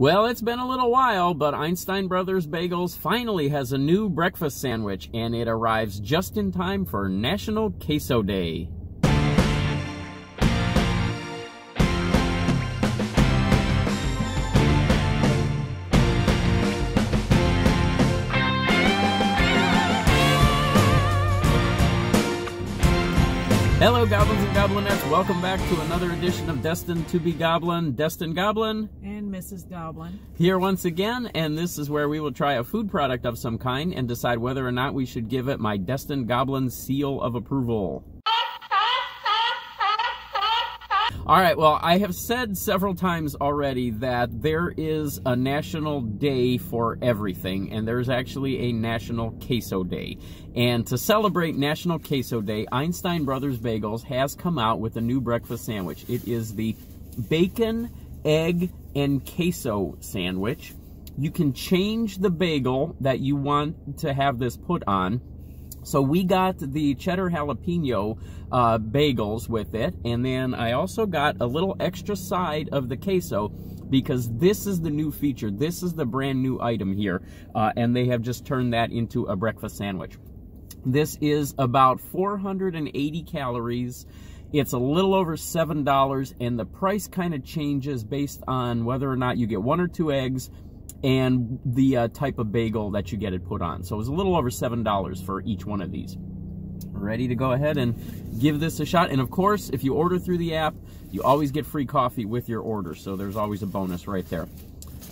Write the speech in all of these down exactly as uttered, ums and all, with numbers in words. Well, it's been a little while, but Einstein Brothers Bagels finally has a new breakfast sandwich, and it arrives just in time for National Queso Day. Hello, Goblins and Goblinettes. Welcome back to another edition of Destined to Be Goblin. Destined Goblin. And Missus Goblin. Here once again, and this is where we will try a food product of some kind and decide whether or not we should give it my Destined Goblin seal of approval. Alright, well, I have said several times already that there is a national day for everything, and there's actually a National Queso Day. And to celebrate National Queso Day, Einstein Brothers Bagels has come out with a new breakfast sandwich. It is the bacon, egg, and queso sandwich. You can change the bagel that you want to have this put on. So we got the cheddar jalapeno uh, bagels with it, and then I also got a little extra side of the queso because this is the new feature. This is the brand new item here, uh, and they have just turned that into a breakfast sandwich. This is about four hundred eighty calories. It's a little over seven dollars, and the price kind of changes based on whether or not you get one or two eggs and the uh, type of bagel that you get it put on. So it was a little over seven dollars for each one of these. Ready to go ahead and give this a shot. And of course, if you order through the app, you always get free coffee with your order. So there's always a bonus right there.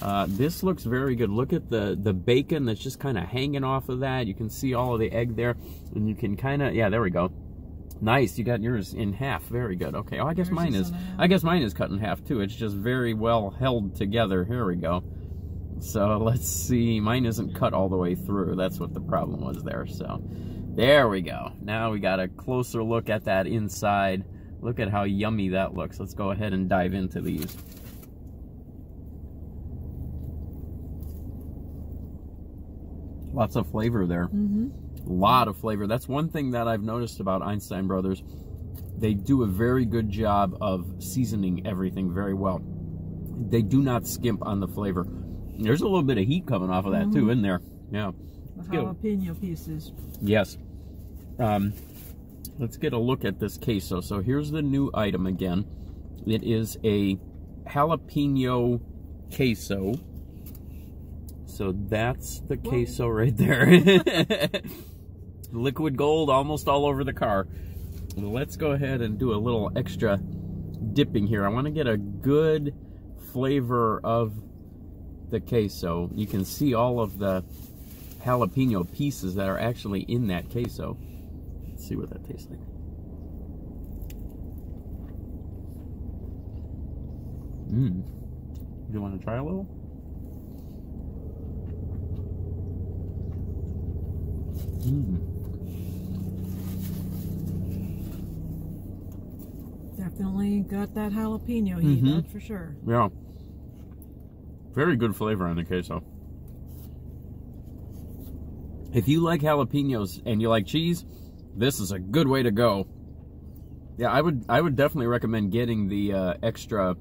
Uh, this looks very good. Look at the, the bacon that's just kind of hanging off of that. You can see all of the egg there. And you can kind of, yeah, there we go. Nice, you got yours in half. Very good. Okay, oh, I guess mine is, I guess mine is cut in half too. It's just very well held together. Here we go. So let's see, mine isn't cut all the way through. That's what the problem was there. So there we go. Now we got a closer look at that inside. Look at how yummy that looks. Let's go ahead and dive into these. Lots of flavor there. Mm-hmm. A lot of flavor. That's one thing that I've noticed about Einstein Brothers. They do a very good job of seasoning everything very well. They do not skimp on the flavor. There's a little bit of heat coming off of that, mm-hmm. too, in there. Yeah. Let's the jalapeno get... pieces. Yes. Um, let's get a look at this queso. So here's the new item again. It is a jalapeno queso. So that's the Whoa. queso right there. Liquid gold almost all over the car. Let's go ahead and do a little extra dipping here. I want to get a good flavor of the queso. You can see all of the jalapeno pieces that are actually in that queso. Let's see what that tastes like. Mmm. Do you want to try a little? Mmm. Definitely got that jalapeno heat, mm-hmm. that's for sure. Yeah. Very good flavor on the queso. If you like jalapenos and you like cheese, this is a good way to go. Yeah, I would I would definitely recommend getting the uh, extra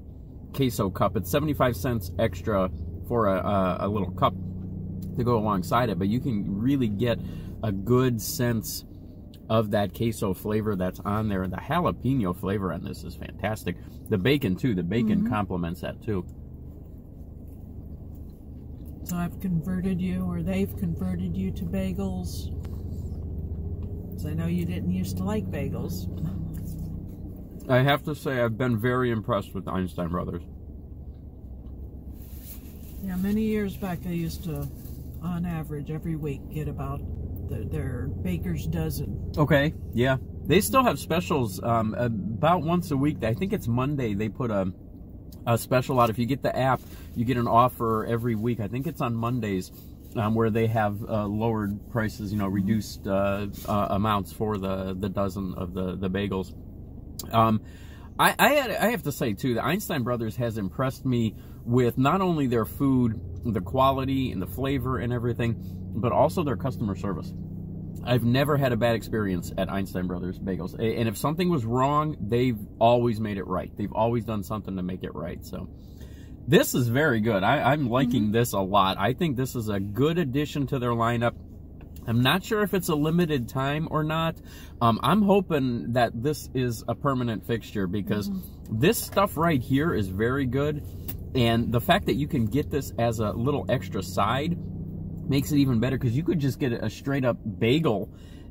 queso cup. It's seventy-five cents extra for a, a, a little cup to go alongside it, but you can really get a good sense of that queso flavor that's on there. And the jalapeno flavor on this is fantastic. The bacon, too. The bacon mm-hmm. complements that, too. So I've converted you, or they've converted you to bagels. So I know you didn't used to like bagels. I have to say I've been very impressed with the Einstein Brothers. Yeah, many years back I used to, on average, every week get about the, their baker's dozen. Okay, yeah. They still have specials um, about once a week. I think it's Monday they put a... A special out. If you get the app, you get an offer every week. I think it's on Mondays um, where they have uh, lowered prices, you know, reduced uh, uh, amounts for the, the dozen of the, the bagels. Um, I, I, had, I have to say, too, the Einstein Brothers has impressed me with not only their food, the quality and the flavor and everything, but also their customer service. I've never had a bad experience at Einstein Brothers Bagels. And if something was wrong, they've always made it right. They've always done something to make it right. So This is very good. I, I'm liking mm-hmm. this a lot. I think this is a good addition to their lineup. I'm not sure if it's a limited time or not. Um, I'm hoping that this is a permanent fixture, because mm-hmm. this stuff right here is very good. And the fact that you can get this as a little extra side makes it even better, because you could just get a straight up bagel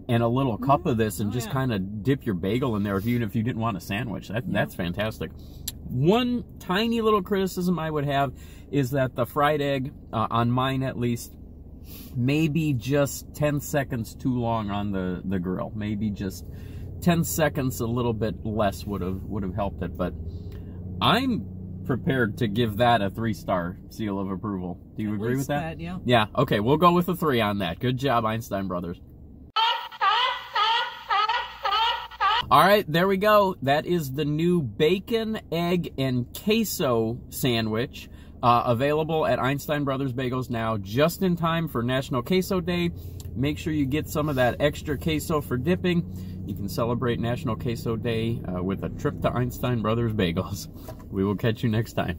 and a little cup of this and oh, just yeah. kind of dip your bagel in there, if you, even if you didn't want a sandwich. That, yeah. That's fantastic. One tiny little criticism I would have is that the fried egg, uh, on mine at least, maybe just ten seconds too long on the, the grill. Maybe just ten seconds a little bit less would have would have helped it. But I'm prepared to give that a three-star seal of approval. Do you agree with that? that? Yeah. Yeah. Okay, we'll go with a three on that. Good job, Einstein Brothers. All right, there we go. That is the new bacon, egg, and queso sandwich, uh, available at Einstein Brothers Bagels now, just in time for National Queso Day. Make sure you get some of that extra queso for dipping. You can celebrate National Queso Day uh, with a trip to Einstein Brothers Bagels. We will catch you next time.